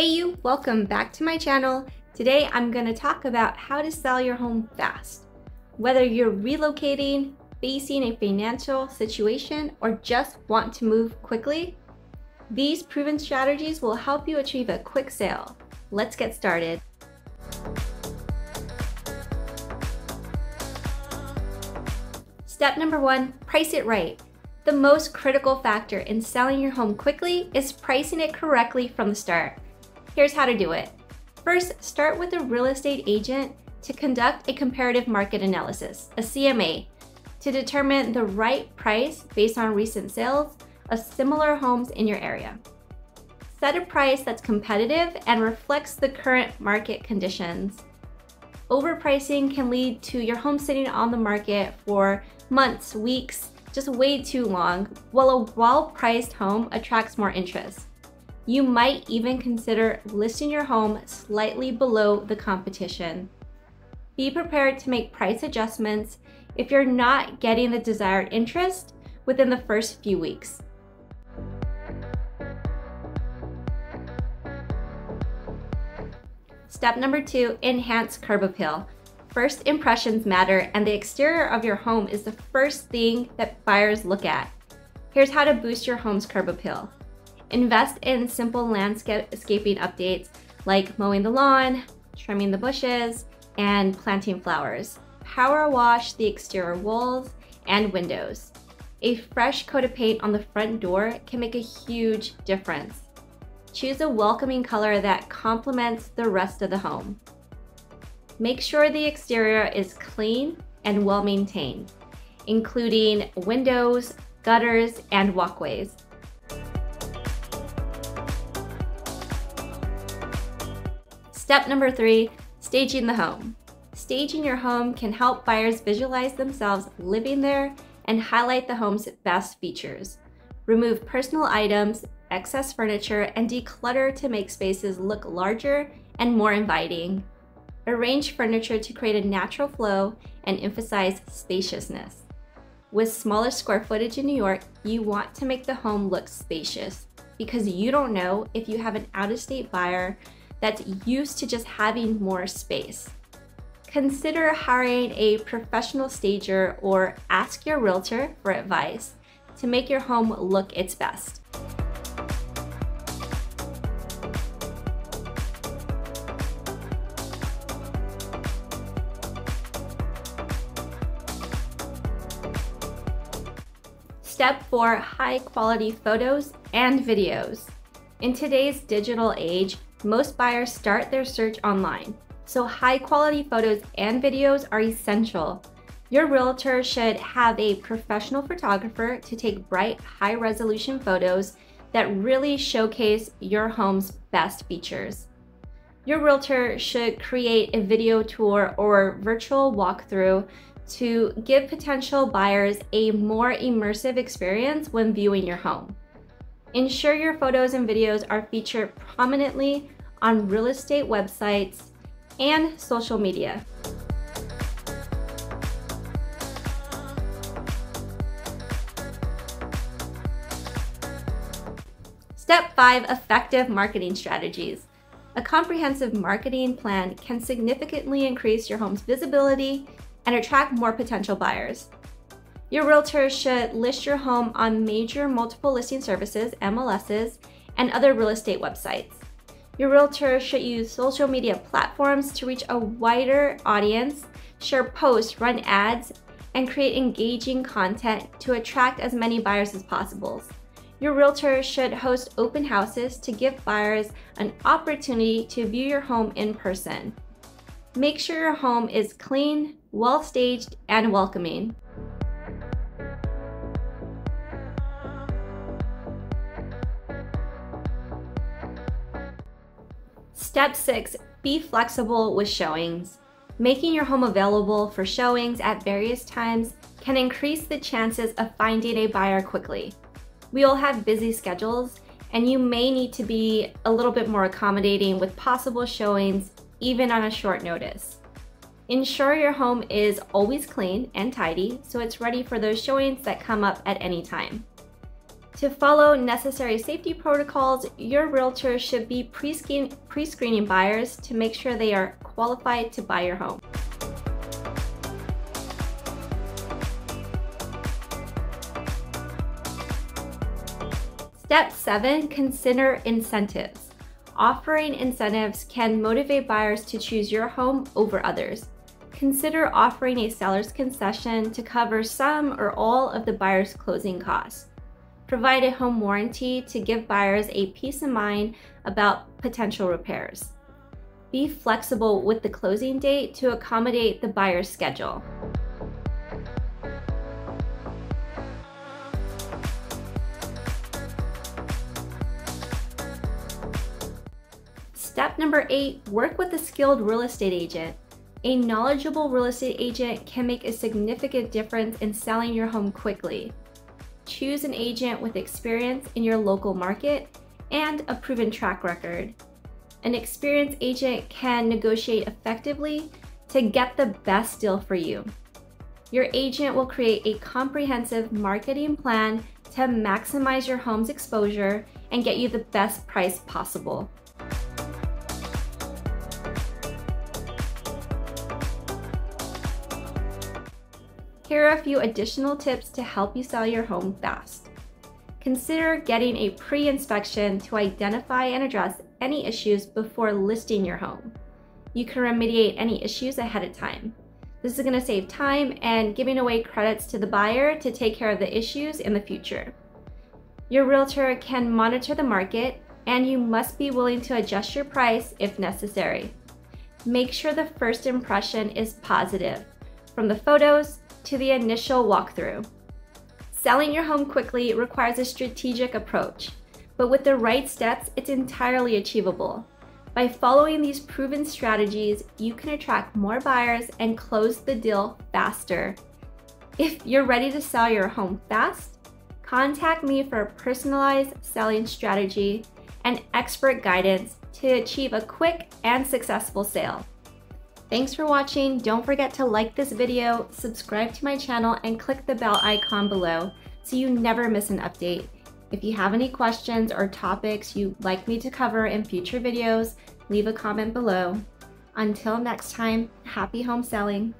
Hey you, welcome back to my channel. Today I'm going to talk about how to sell your home fast. Whether you're relocating, facing a financial situation, or just want to move quickly, these proven strategies will help you achieve a quick sale. Let's get started. Step number one, price it right. The most critical factor in selling your home quickly is pricing it correctly from the start. Here's how to do it. First, start with a real estate agent to conduct a comparative market analysis, a CMA, to determine the right price based on recent sales of similar homes in your area. Set a price that's competitive and reflects the current market conditions. Overpricing can lead to your home sitting on the market for months, weeks, just way too long, while a well-priced home attracts more interest. You might even consider listing your home slightly below the competition. Be prepared to make price adjustments if you're not getting the desired interest within the first few weeks. Step number two, enhance curb appeal. First impressions matter, and the exterior of your home is the first thing that buyers look at. Here's how to boost your home's curb appeal. Invest in simple landscaping updates like mowing the lawn, trimming the bushes, and planting flowers. Power wash the exterior walls and windows. A fresh coat of paint on the front door can make a huge difference. Choose a welcoming color that complements the rest of the home. Make sure the exterior is clean and well-maintained, including windows, gutters, and walkways. Step number three, staging the home. Staging your home can help buyers visualize themselves living there and highlight the home's best features. Remove personal items, excess furniture, and declutter to make spaces look larger and more inviting. Arrange furniture to create a natural flow and emphasize spaciousness. With smaller square footage in New York, you want to make the home look spacious because you don't know if you have an out-of-state buyer that's used to just having more space. Consider hiring a professional stager or ask your realtor for advice to make your home look its best. Step four, high quality photos and videos. In today's digital age, most buyers start their search online, so high-quality photos and videos are essential. Your realtor should have a professional photographer to take bright, high-resolution photos that really showcase your home's best features. Your realtor should create a video tour or virtual walkthrough to give potential buyers a more immersive experience when viewing your home. Ensure your photos and videos are featured prominently on real estate websites and social media. Step five, effective marketing strategies. A comprehensive marketing plan can significantly increase your home's visibility and attract more potential buyers. Your realtor should list your home on major multiple listing services, MLSs, and other real estate websites. Your realtor should use social media platforms to reach a wider audience, share posts, run ads, and create engaging content to attract as many buyers as possible. Your realtor should host open houses to give buyers an opportunity to view your home in person. Make sure your home is clean, well-staged, and welcoming. Step six, be flexible with showings. Making your home available for showings at various times can increase the chances of finding a buyer quickly. We all have busy schedules, and you may need to be a little bit more accommodating with possible showings, even on a short notice. Ensure your home is always clean and tidy, so it's ready for those showings that come up at any time. To follow necessary safety protocols, your realtor should be pre-screening buyers to make sure they are qualified to buy your home. Step 7, consider incentives. Offering incentives can motivate buyers to choose your home over others. Consider offering a seller's concession to cover some or all of the buyer's closing costs. Provide a home warranty to give buyers a peace of mind about potential repairs. Be flexible with the closing date to accommodate the buyer's schedule. Step number 8, work with a skilled real estate agent. A knowledgeable real estate agent can make a significant difference in selling your home quickly. Choose an agent with experience in your local market and a proven track record. An experienced agent can negotiate effectively to get the best deal for you. Your agent will create a comprehensive marketing plan to maximize your home's exposure and get you the best price possible. Here are a few additional tips to help you sell your home fast. Consider getting a pre-inspection to identify and address any issues before listing your home. You can remediate any issues ahead of time. This is going to save time and giving away credits to the buyer to take care of the issues in the future. Your realtor can monitor the market, and you must be willing to adjust your price if necessary. Make sure the first impression is positive, from the photos to the initial walkthrough. Selling your home quickly requires a strategic approach, but with the right steps, it's entirely achievable. By following these proven strategies, you can attract more buyers and close the deal faster. If you're ready to sell your home fast, contact me for a personalized selling strategy and expert guidance to achieve a quick and successful sale. Thanks for watching. Don't forget to like this video, subscribe to my channel, and click the bell icon below so you never miss an update. If you have any questions or topics you'd like me to cover in future videos, leave a comment below. Until next time, happy home selling.